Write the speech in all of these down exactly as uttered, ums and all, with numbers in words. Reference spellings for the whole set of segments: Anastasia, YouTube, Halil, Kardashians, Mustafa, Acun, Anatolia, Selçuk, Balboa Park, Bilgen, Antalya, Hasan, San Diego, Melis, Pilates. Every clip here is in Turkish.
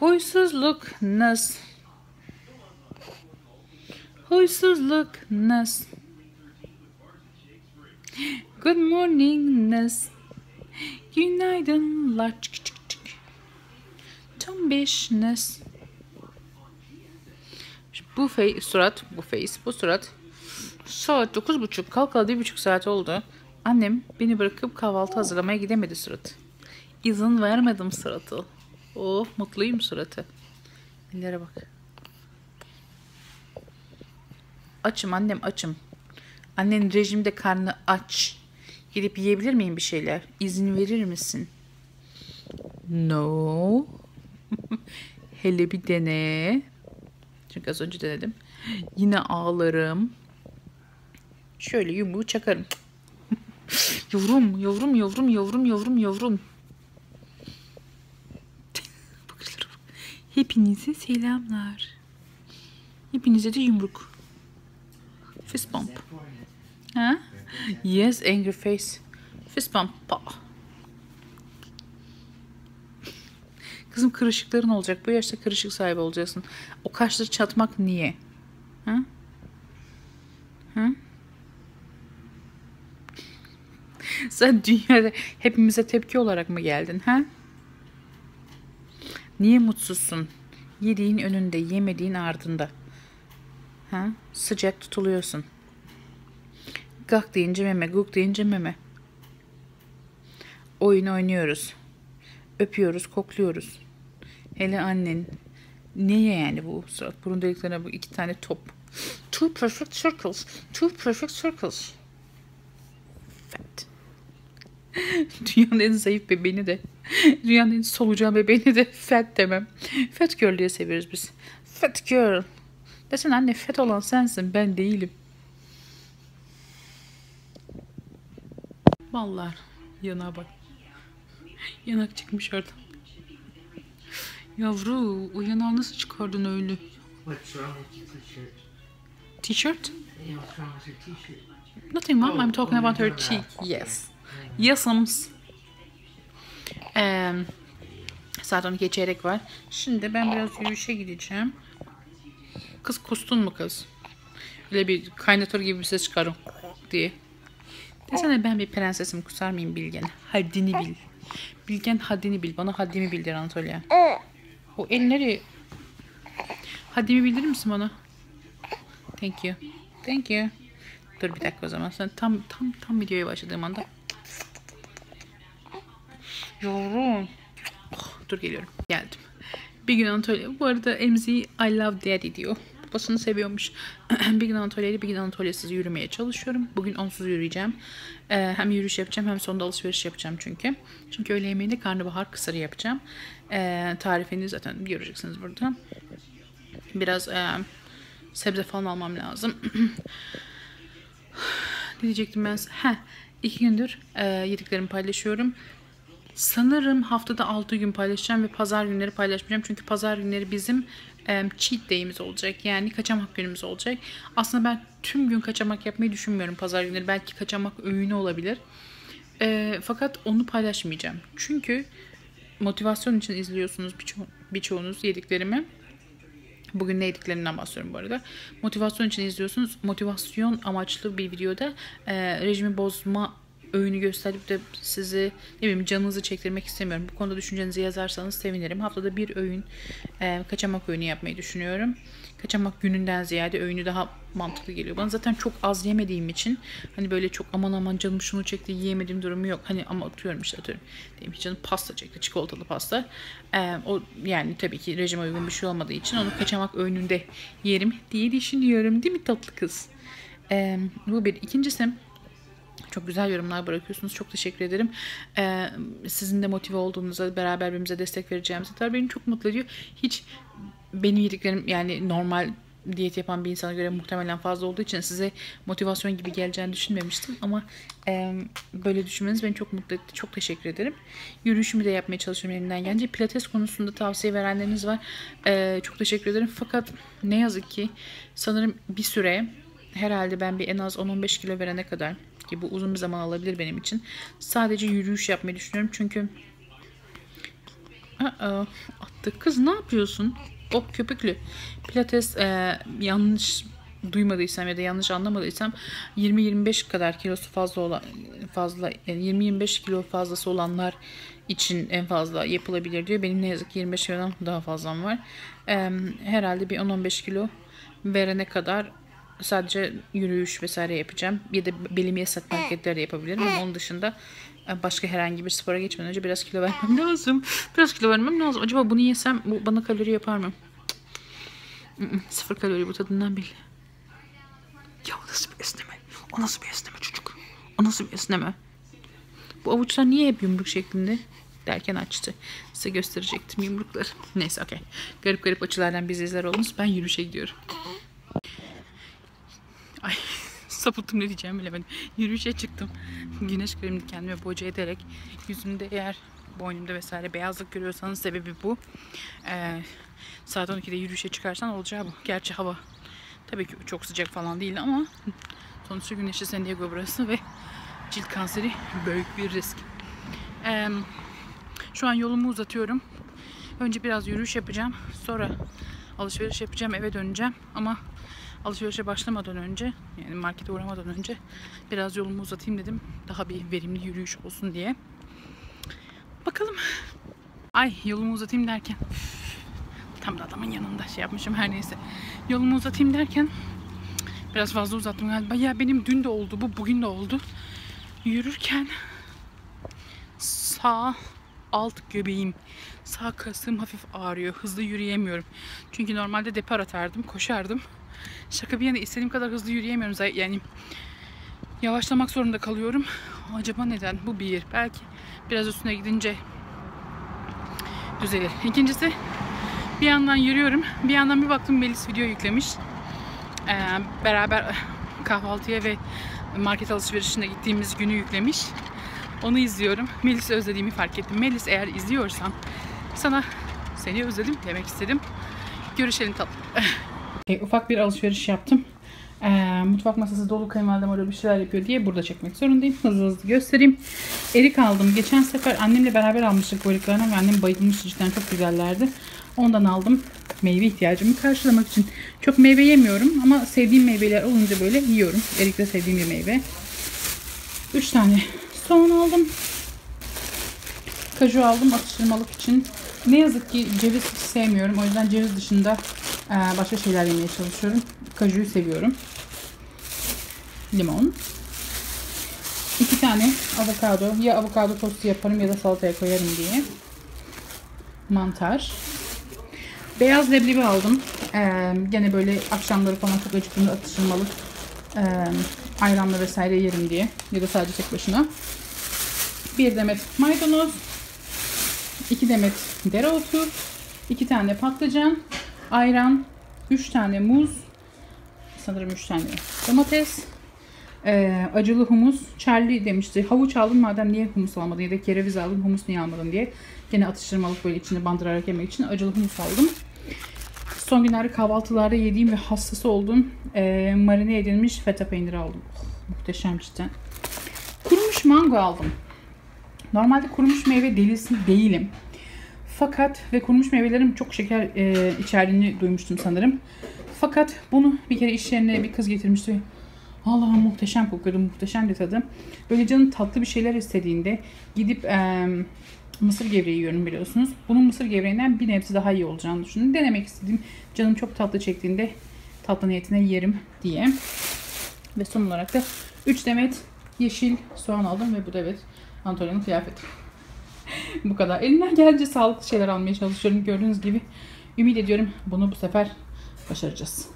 Huysuzlukness. Huysuzlukness. Good morningness. Günaydınlar. Tombişness. Bu face, surat, bu face, bu surat. Saat dokuz buçuk, kalkalı bir buçuk saat oldu. Annem beni bırakıp kahvaltı hazırlamaya gidemedi surat. İzin vermedim suratı. Oh, mutluyum suratı. Ellere bak. Açım annem, açım. Annenin rejimde karnı aç. Gidip yiyebilir miyim bir şeyler? İzin verir misin? No. Hele bir dene. Çünkü az önce denedim. Yine ağlarım. Şöyle yumruğu çakarım. Yavrum, yavrum, yavrum, yavrum, yavrum, yavrum. Hepinize selamlar. Hepinize de yumruk. Fist bump. Ha? Yes, angry face. Fist bump. Pa. Kızım kırışıkların olacak. Bu yaşta kırışık sahibi olacaksın. O kaşları çatmak niye? Ha? Ha? Sen dünyada hepimize tepki olarak mı geldin? Ha? Niye mutsuzsun? Yediğin önünde, yemediğin ardında. Ha? Sıcak tutuluyorsun. Gak deyince meme, guk deyince meme. Oyun oynuyoruz. Öpüyoruz, kokluyoruz. Hele annen. Niye yani bu surat? Burun deliklerine bu iki tane top. Two perfect circles. Two perfect circles. Fat. Dünyanın en zayıf bebeğini de, dünyanın en solucan bebeğini de fat demem. Fat girl diye seviyoruz biz. Fat girl. Desene anne, fat olan sensin, ben değilim. Vallahi yanağa bak. Yanak çıkmış orada. Yavru, o yanağı nasıl çıkardın öyle? T-shirt? Nothing mom, I'm talking about her cheek. Yes. Yasams. Ee, saat on iki çeyrek var. Şimdi ben biraz yürüyüşe gideceğim. Kız kustun mu kız? Öyle bir kaynatır gibi bir ses çıkarım diye. Desene ben bir prensesim, kusar mıyım Bilgen? Haddini bil. Bilgen haddini bil. Bana haddimi bildir Anatolia. O el nereye? Haddimi bildirir misin bana? Thank you. Thank you. Dur bir dakika o zaman. Sen tam tam tam videoya başladığım anda. Yavrum. Oh, dur geliyorum. Geldim. Bir gün Anatolia. Bu arada Emzi I love daddy diyor. Babasını seviyormuş. Bir gün Anatolia ile bir gün Anatolia'sız yürümeye çalışıyorum. Bugün onsuz yürüyeceğim. Ee, hem yürüyüş yapacağım hem sonunda alışveriş yapacağım çünkü. Çünkü öğle yemeğinde karnabahar kısırı yapacağım. Ee, tarifini zaten göreceksiniz burada. Biraz e, sebze falan almam lazım. Ne diyecektim ben? Heh, iki gündür e, yediklerimi paylaşıyorum. Sanırım haftada altı gün paylaşacağım ve pazar günleri paylaşmayacağım. Çünkü pazar günleri bizim e, cheat day'imiz olacak. Yani kaçamak günümüz olacak. Aslında ben tüm gün kaçamak yapmayı düşünmüyorum pazar günleri. Belki kaçamak öğünü olabilir. E, fakat onu paylaşmayacağım. Çünkü motivasyon için izliyorsunuz birço- birçoğunuz yediklerimi. Bugün ne yediklerinden bahsediyorum bu arada. Motivasyon için izliyorsunuz. Motivasyon amaçlı bir videoda e, rejimi bozma öğünü gösterip de sizi, ne bileyim, canınızı çektirmek istemiyorum. Bu konuda düşüncenizi yazarsanız sevinirim. Haftada bir öğün, e, kaçamak öğünü yapmayı düşünüyorum. Kaçamak gününden ziyade öğünü daha mantıklı geliyor bana. Zaten çok az yemediğim için hani böyle çok aman aman canım şunu çekti yiyemediğim durumu yok. Hani ama atıyorum işte atıyorum. Diyeyim ki canım pasta çekti, çikolatalı pasta. Ee, o yani tabii ki rejime uygun bir şey olmadığı için onu kaçamak öğününde yerim diye düşünüyorum. Değil mi tatlı kız? Ee, bu bir. İkincisi, çok güzel yorumlar bırakıyorsunuz. Çok teşekkür ederim. Ee, sizin de motive olduğunuza, beraber birbirimize destek vereceğimize tabii beni çok mutlu ediyor. Hiç benim yediklerim yani normal diyet yapan bir insana göre muhtemelen fazla olduğu için size motivasyon gibi geleceğini düşünmemiştim. Ama e, böyle düşünmeniz beni çok mutlu etti. Çok teşekkür ederim. Yürüyüşümü de yapmaya çalışıyorum elimden gelince. Pilates konusunda tavsiye verenleriniz var. E, çok teşekkür ederim. Fakat ne yazık ki sanırım bir süre, herhalde ben bir en az on on beş kilo verene kadar, ki bu uzun bir zaman alabilir benim için, sadece yürüyüş yapmayı düşünüyorum. Çünkü Aa, attık. Kız ne yapıyorsun? Oh köpüklü. Pilates e, yanlış duymadıysam ya da yanlış anlamadıysam yirmi yirmi beş kadar kilosu fazla olan fazla yani yirmi yirmi beş kilo fazlası olanlar için en fazla yapılabilir diyor. Benim ne yazık ki yirmi beş kilodan daha fazlam var. E, herhalde bir on on beş kilo verene kadar sadece yürüyüş vesaire yapacağım. Ya da belimi esnetme hareketleri de yapabilirim. Ama onun dışında başka herhangi bir spora geçmeden önce biraz kilo vermem lazım. Biraz kilo vermem lazım. Acaba bunu yesem bu bana kalori yapar mı? Sıfır kalori bu tadından belli. Ya o nasıl bir esneme? O nasıl bir esneme çocuk? O nasıl bir esneme? Bu avuçlar niye hep yumruk şeklinde? Derken açtı. Size gösterecektim yumrukları. Neyse okey. Garip garip açılardan biz izler olunuz. Ben yürüyüşe gidiyorum. Ay sapıttım, ne diyeceğimi bilemedim. Yürüyüşe çıktım. Güneş kremini kendime boca ederek yüzümde, eğer boynumda vesaire beyazlık görüyorsanız sebebi bu. Ee, saat on ikide yürüyüşe çıkarsan olacağı bu. Gerçi hava tabii ki çok sıcak falan değil ama sonuçta güneşli San Diego burası ve cilt kanseri büyük bir risk. Ee, şu an yolumu uzatıyorum. Önce biraz yürüyüş yapacağım. Sonra alışveriş yapacağım. Eve döneceğim ama alışverişe başlamadan önce, yani markete uğramadan önce biraz yolumu uzatayım dedim. Daha bir verimli yürüyüş olsun diye. Bakalım. Ay yolumu uzatayım derken tam da adamın yanında şey yapmışım, her neyse. Yolumu uzatayım derken biraz fazla uzattım galiba. Ya benim dün de oldu bu, bugün de oldu. Yürürken sağ alt göbeğim, sağ kasım hafif ağrıyor. Hızlı yürüyemiyorum. Çünkü normalde depar atardım, koşardım. Şaka bir yana istediğim kadar hızlı yürüyemiyorum. Yani yavaşlamak zorunda kalıyorum. Acaba neden? Bu bir. Belki biraz üstüne gidince düzelir. İkincisi, bir yandan yürüyorum. Bir yandan bir baktım Melis video yüklemiş. Ee, beraber kahvaltıya ve market alışverişine gittiğimiz günü yüklemiş. Onu izliyorum. Melis'i özlediğimi fark ettim. Melis, eğer izliyorsan sana seni özledim demek istedim. Görüşelim tatlım. E, ufak bir alışveriş yaptım. E, mutfak masası dolu, kayınvalidem orada bir şeyler yapıyor diye burada çekmek zorundayım. Hızlı hızlı göstereyim. Erik aldım. Geçen sefer annemle beraber almıştık bu eriklerini. Annem bayılmıştı, cidden çok güzellerdi. Ondan aldım. Meyve ihtiyacımı karşılamak için. Çok meyve yemiyorum ama sevdiğim meyveler olunca böyle yiyorum. Erik de sevdiğim bir meyve. üç tane soğan aldım. Kaju aldım atıştırmalık için. Ne yazık ki ceviz hiç sevmiyorum. O yüzden ceviz dışında başka şeyler yemeye çalışıyorum. Kajuyu seviyorum. Limon. İki tane avokado. Ya avokado tostu yaparım ya da salataya koyarım diye. Mantar. Beyaz leblebi aldım. Ee, gene böyle akşamları falan çok acıktığımda atıştırmalık e, ayranla vesaire yerim diye. Ya da sadece tek başına. Bir demet maydanoz. İki demet dereotu. İki tane patlıcan. Ayran, üç tane muz, sanırım üç tane domates, e, acılı humus, Charlie demişti. Havuç aldım madem, niye humus almadım, ya da kereviz aldım, humus niye almadım diye. Yine atıştırmalık böyle içini bandırarak yemek için acılı humus aldım. Son günlerde kahvaltılarda yediğim ve hastası olduğum e, marine edilmiş feta peyniri aldım. Oh, muhteşem cidden. Kurumuş mango aldım. Normalde kurumuş meyve delisi değilim. Fakat ve kurumuş meyvelerin çok şeker e, içerdiğini duymuştum sanırım. Fakat bunu bir kere iş yerine bir kız getirmişti. Allah'ım muhteşem kokuyordu, muhteşem de tadı. Böyle canım tatlı bir şeyler istediğinde gidip e, mısır gevreği yiyorum biliyorsunuz. Bunun mısır gevreğinden bir nebze daha iyi olacağını düşündüm. Denemek istediğim, canım çok tatlı çektiğinde tatlı niyetine yerim diye. Ve son olarak da üç demet yeşil soğan aldım ve bu da evet Antalya'nın kıyafeti. Bu kadar. Elimden gelince sağlıklı şeyler almaya çalışıyorum. Gördüğünüz gibi ümit ediyorum. Bunu bu sefer başaracağız.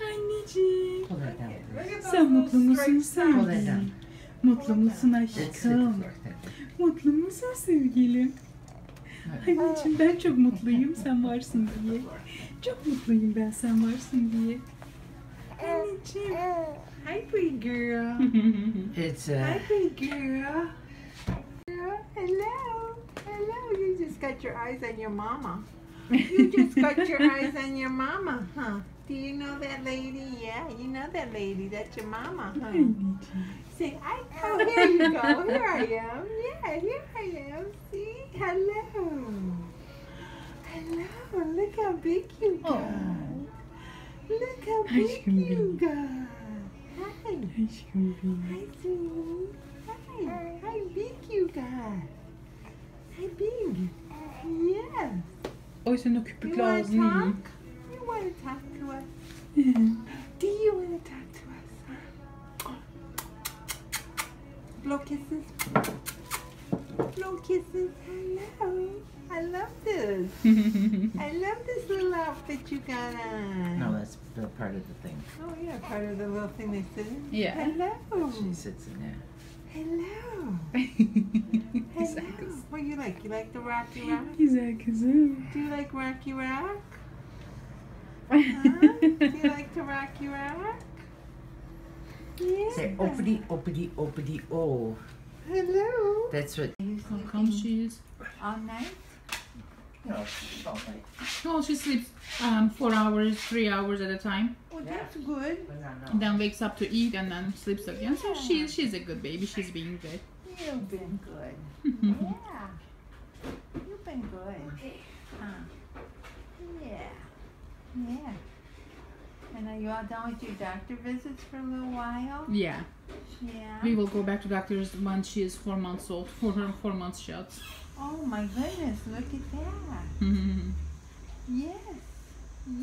Anneciğim. Sen mutlu musun sevgilim? Mutlu musun aşkım? Mutlu musun sevgilim? Anneciğim ben çok mutluyum sen varsın diye. Çok mutluyum ben sen varsın diye. Anneciğim. Hi pretty girl. It's a... Hi pretty girl. Hello, hello, you just got your eyes on your mama. You just got your eyes on your mama, huh? Do you know that lady? Yeah, you know that lady, that's your mama, huh? Say, I, oh, here you go, here I am, yeah, here I am, see, hello. know. Look how big you got. Oh. Look how big Aşkım you got. Hi. Aşkım Hi, sweetie. Hi. How big you got. How big. Yes. O yüzden o köpüklü ağzını yiyeyim. You want to talk to us? Do you want to talk to us? Blow kisses. Blow kisses. Hello. I love this. I love this little outfit you got on. No, that's part of the thing. Oh yeah, part of the little thing they sit in. Yeah. Hello. She sits in there. Hello. Hello. What do you like? You like the Rocky Rock? Güzel kızım. Do you like Rocky Rock? Huh? Do you like the Rocky Rock? Yeah. Say opity, opity, opity, oh. Hello. That's what. How come she is? All night? No, she's all night. No, she sleeps um, four hours, three hours at a time. Oh, that's yeah. good. And then wakes up to eat and then sleeps again. Yeah. So she, she's a good baby. She's being good. You've been good. yeah. You've been good. Huh. Yeah. Yeah. And are you all done with your doctor visits for a little while? Yeah. Yeah. We will go back to doctors once she is four months old, for her four months shots. Oh my goodness, look at that. Mm-hmm. Yes.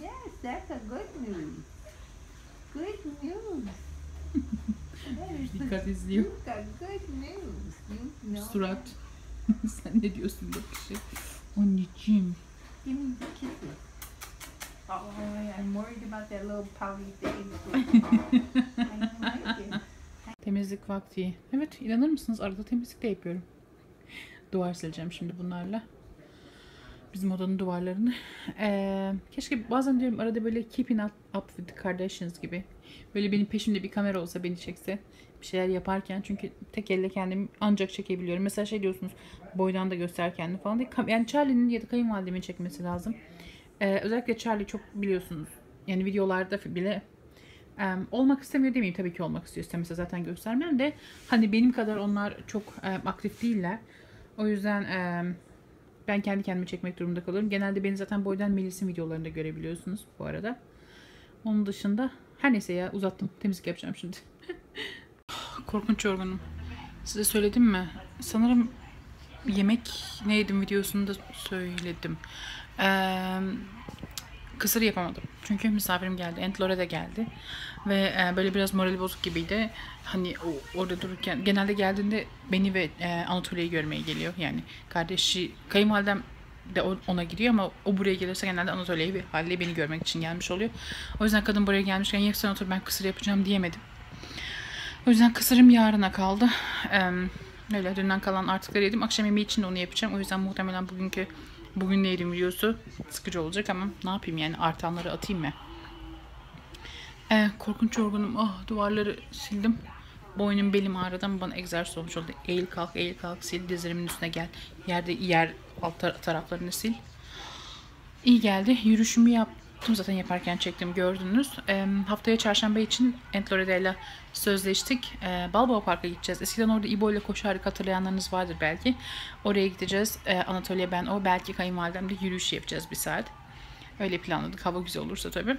Yes, that's a good news. Good news. Dikkat izliyor. You got good news. You know Surat. Sen ne diyorsun bakışı? Anneciğim. Give me the kisses. Oh, I'm worried about that little pouty thing. I like it. Temizlik vakti. Evet, inanır mısınız? Arada temizlik de yapıyorum. Duvar sileceğim şimdi bunlarla. Bizim odanın duvarlarını. Ee, keşke bazen diyorum arada böyle keeping up with the Kardashians gibi. Böyle benim peşimde bir kamera olsa beni çekse. Bir şeyler yaparken. Çünkü tek elle kendimi ancak çekebiliyorum. Mesela şey diyorsunuz. Boydan da göster kendini falan diye. Yani Charlie'nin ya da kayınvalidemin çekmesi lazım. Ee, özellikle Charlie çok biliyorsunuz. Yani videolarda bile... Um, olmak istemiyor demeyeyim, tabii ki olmak istiyor, istemese zaten göstermem de hani benim kadar onlar çok um, aktif değiller. O yüzden um, ben kendi kendime çekmek durumunda kalıyorum. Genelde beni zaten boydan Melis'in videolarında görebiliyorsunuz bu arada. Onun dışında her neyse ya, uzattım, temizlik yapacağım şimdi. Korkunç yorgunum. Size söyledim mi? Sanırım yemek ne yedim videosunda söyledim. Eee... Um, Kısır yapamadım. Çünkü misafirim geldi. Aunt Lore de geldi. Ve böyle biraz morali bozuk gibiydi. Hani orada dururken genelde geldiğinde beni ve Anatolia'yı görmeye geliyor. Yani kardeşi, kayınvalidem de ona giriyor ama o buraya gelirse genelde Anatolia'yı ve Halil'i beni görmek için gelmiş oluyor. O yüzden kadın buraya gelmişken ya sen otur ben kısır yapacağım diyemedim. O yüzden kısırım yarına kaldı. Öyle dünden kalan artıkları yedim. Akşam yemeği için de onu yapacağım. O yüzden muhtemelen bugünkü Bugün neyim videosu sıkıcı olacak ama ne yapayım yani, artanları atayım mı? Ee, korkunç yorgunum. Oh, duvarları sildim. Boynum belim ağrıdı ama bana egzersiz olmuş oldu. Eğil kalk, eğil kalk, sil, dizlerimin üstüne gel. Yerde yer alt taraflarını sil. İyi geldi. Yürüyüşümü yaptım. Zaten yaparken çektim, gördünüz. Ee, haftaya çarşamba için Aunt Loreda'yla sözleştik. Ee, Balboa Park'a gideceğiz. Eskiden orada İbo ile koşu harika hatırlayanlarınız vardır belki. Oraya gideceğiz. Ee, Anatolia, ben, o. Belki kayınvalidemle yürüyüş yapacağız bir saat. Öyle planladık. Hava güzel olursa tabii.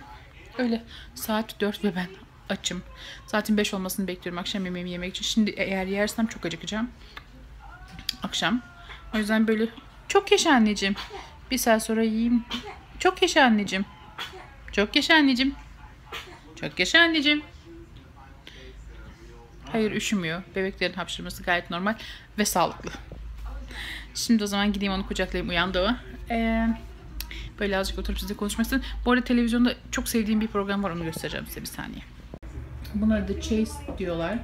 Öyle saat dört ve ben açım. Saatin beş olmasını bekliyorum akşam yemeğimi yemek için. Şimdi eğer yersem çok acıkacağım. Akşam. O yüzden böyle çok yaşa anneciğim. Bir saat sonra yiyeyim. Çok yaşa anneciğim. Çok yaşa anneciğim. Çok yaşa anneciğim. Hayır, üşümüyor. Bebeklerin hapşırması gayet normal ve sağlıklı. Şimdi o zaman gideyim onu kucaklayayım, uyandı o. Ee, böyle azıcık oturup size konuşmak istedim. Bu arada televizyonda çok sevdiğim bir program var, onu göstereceğim size bir saniye. Bunları da Chase diyorlar.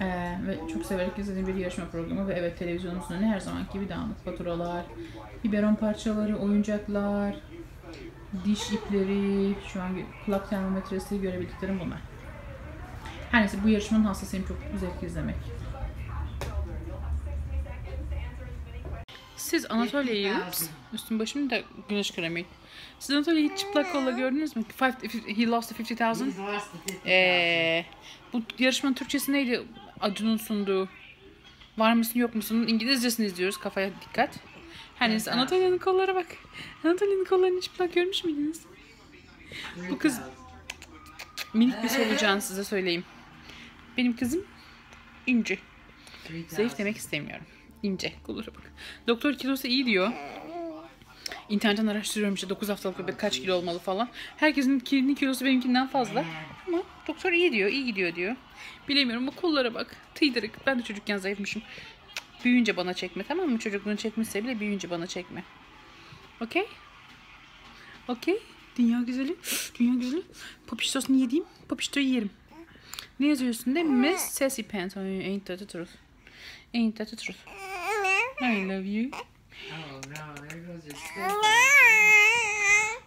Ee, ve çok severek izlediğim bir yarışma programı ve evet, televizyonumuzun önüne her zamanki gibi dağınık faturalar, biberon parçaları, oyuncaklar, diş ipleri, şu an kulak termometresi, görebildiklerim bunlar. Her neyse, bu yarışmanın hastasıyım, çok zevkli izlemek. Siz Anatolia'yı, üstüm başımı da güneş kremi. Siz Anatolia'yı çıplak kolla gördünüz mü? He lost the fifty thousand. Ee, bu yarışmanın Türkçesi neydi? Acun'un sunduğu. Var mısın yok musunun İngilizcesini izliyoruz, kafaya dikkat. Her neyse, Anatolia'nın kollara bak. Anatolia'nın kollarını hiç plak görmüş müydünüz? Bu kız minik bir solucan, size söyleyeyim. Benim kızım ince. Zayıf demek istemiyorum. İnce. Kollara bak. Doktor kilosu iyi diyor. İnternetten araştırıyorum işte dokuz haftalık bebek kaç kilo olmalı falan. Herkesin kilosu benimkinden fazla. Ama doktor iyi diyor, iyi gidiyor diyor. Bilemiyorum, bu kollara bak. Tıydırık. Ben de çocukken zayıfmışım. Büyüyünce bana çekme, tamam mı? Çocukluğunu çekmişse bile büyüyünce bana çekme. Okey? Okey? Dünya güzeli. Dünya güzeli. Papiştosunu yediğim. Papiştoyu yerim. Ne yazıyor üstünde? Miss Sassy Pants. Ain't that the truth. Ain't that the truth. I love you.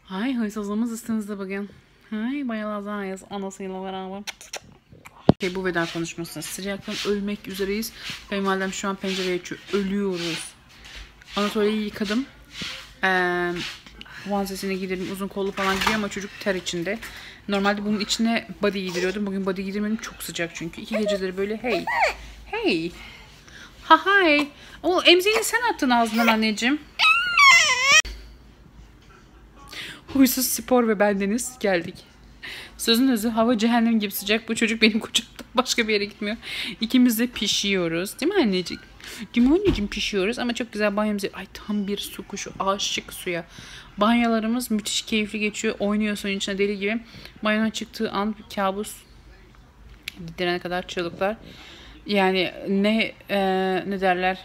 Hay huysuzluğumuz üstünüzde bugün. Hay bayılacağız anasıyla beraber. Şey, bu veda konuşmasına sıcaktan ölmek üzereyiz. Kayınvalidem şu an pencereye açıyor. Ölüyoruz. Anatolia'yı yıkadım. Ee, Vansesine giydirdim. Uzun kollu falan giyiyor ama çocuk ter içinde. Normalde bunun içine body giydiriyordum. Bugün body giydirmedim. Çok sıcak çünkü. İki geceleri böyle hey. Hey. Ha hay. O emziğini sen attın ağzından anneciğim. Huysuz spor ve bendeniz geldik. Sözün özü, hava cehennem gibi sıcak. Bu çocuk benim kucağımda başka bir yere gitmiyor. İkimiz de pişiyoruz. Değil mi anneciğim? Değil mi anneciğim, pişiyoruz ama çok güzel banyomuzu. Ay tam bir su kuşu. Aşık suya. Banyalarımız müthiş keyifli geçiyor. Oynuyor suyun içine deli gibi. Banyona çıktığı an kabus. Gidirene kadar çığlıklar. Yani ne e, ne derler?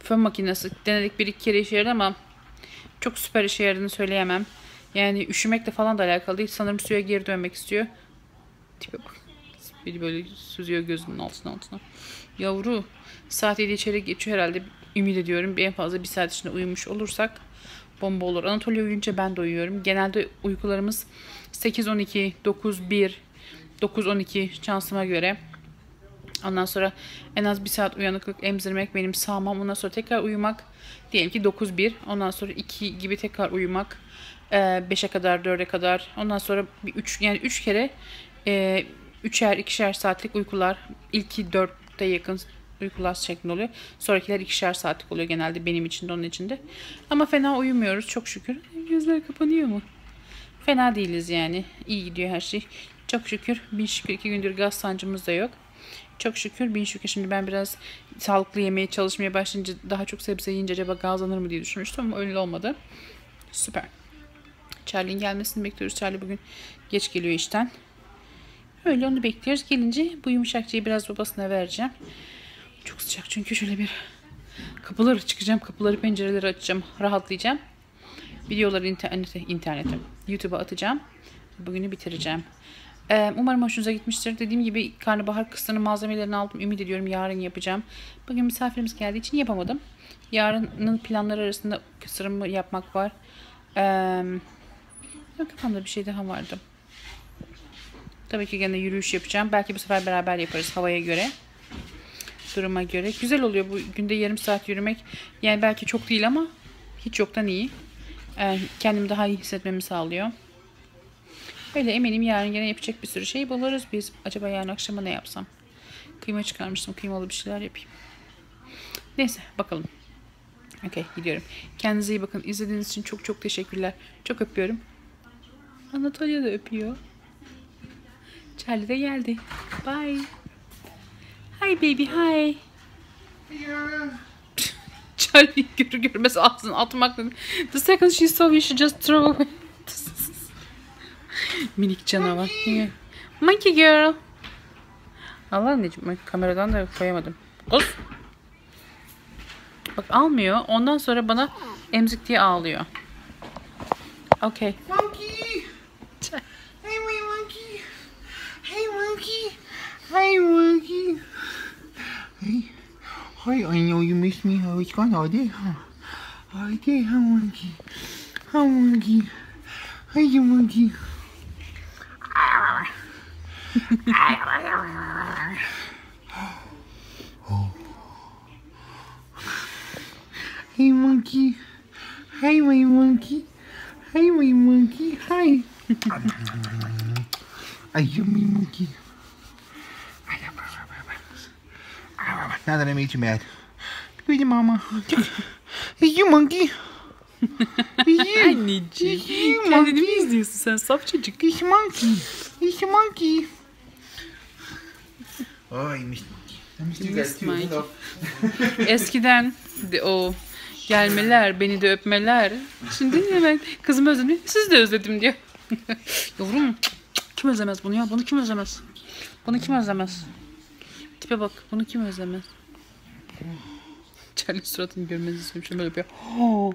Fön makinesi. Denedik bir iki kere işe yaradı ama çok süper işe yaradığını söyleyemem. Yani üşümekle falan da alakalı değil. Sanırım suya geri dönmek istiyor. Tipe bak. Biri böyle süzüyor gözümün altına altına. Yavru. Saat yedi içeri geçiyor herhalde. Ümit ediyorum. Bir en fazla bir saat içinde uyumuş olursak bomba olur. Anatolia uyuyunca ben de uyuyorum. Genelde uykularımız sekiz on iki, dokuz bir, dokuz on iki şansıma göre. Ondan sonra en az bir saat uyanıklık, emzirmek benim sağmam. Ondan sonra tekrar uyumak. Diyelim ki dokuz bir. Ondan sonra iki gibi tekrar uyumak. beşe kadar, dörde kadar. Ondan sonra bir üç, yani üç kere e, üçer, ikişer saatlik uykular. İlki dörtte yakın uykular şeklinde oluyor. Sonrakiler ikişer saatlik oluyor genelde benim için de onun için de. Ama fena uyumuyoruz çok şükür. Gözler kapanıyor mu? Fena değiliz yani. İyi gidiyor her şey. Çok şükür. Bin şükür iki gündür gaz sancımız da yok. Çok şükür. Bin şükür. Şimdi ben biraz sağlıklı yemeye çalışmaya başlayınca daha çok sebze yiyince acaba gazlanır mı diye düşünmüştüm ama öyle olmadı. Süper. Charlie'nin gelmesini bekliyoruz. Charlie bugün geç geliyor işten. Öyle onu bekliyoruz. Gelince bu yumuşakçıyı biraz babasına vereceğim. Çok sıcak çünkü şöyle bir kapıları çıkacağım. Kapıları, pencereleri açacağım. Rahatlayacağım. Videoları internete, internete YouTube'a atacağım. Bugünü bitireceğim. Ee, umarım hoşunuza gitmiştir. Dediğim gibi karnabahar kısmının malzemelerini aldım. Ümit ediyorum yarın yapacağım. Bugün misafirimiz geldiği için yapamadım. Yarının planları arasında kısırımı yapmak var. Eee... Kafamda bir şey daha vardı. Tabii ki gene yürüyüş yapacağım. Belki bu sefer beraber yaparız havaya göre. Duruma göre. Güzel oluyor bu günde yarım saat yürümek. Yani belki çok değil ama hiç yoktan iyi. Ee, kendimi daha iyi hissetmemi sağlıyor. Böyle eminim yarın gene yapacak bir sürü şey buluruz biz. Acaba yarın akşama ne yapsam? Kıyma çıkarmıştım. Kıymalı bir şeyler yapayım. Neyse bakalım. Okey, gidiyorum. Kendinize iyi bakın. İzlediğiniz için çok çok teşekkürler. Çok öpüyorum. Anatolia da öpüyor. Charlie de geldi. Bye. Hi baby, hi. Charlie görür görmez ağzını atmakla. The second she saw you, she just threw away. Minik canavar. Monkey. Monkey girl. Allah anneciğim, kameradan da koyamadım. Kız. Bak almıyor. Ondan sonra bana emzik diye ağlıyor. Okay. Monkey. Hey, my monkey. Hey, monkey. Hey, monkey. Hey. Hi, I know you miss me. How it's gone all day, huh? All day, huh, monkey? Huh, monkey? Hey, you monkey. Hey, monkey. Hey, my monkey. Hey, my monkey. Hi. Are you my monkey? Now that I made you mad. Pretty mama. You monkey. You. Anneciğim. You kendini mi izliyorsun sen safçacık? You monkey. You monkey. Ay mis. Eskiden de o gelmeler, beni de öpmeler. Şimdi hemen kızımı özledim, siz de özledim diyor. Yavrum, kim özlemez bunu ya? Bunu kim özlemez? Bunu kim özlemez? Tipe bak, bunu kim özlemez? Charlie suratını görmenizi istiyorum. Şöyle yapıyor. Oh.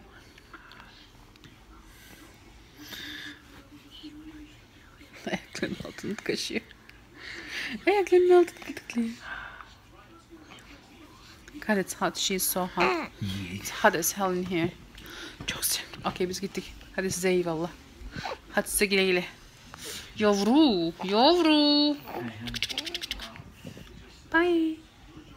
Ayaklarının altını kaşıyor. Ayaklarının altını tıklıyor. God, it's hot. She's so hot. It's hot as hell in here. Çok sen. Okay, biz gittik. Hadi size eyvallah. Hadi size güle güle. Yavru. Yavru. Bye.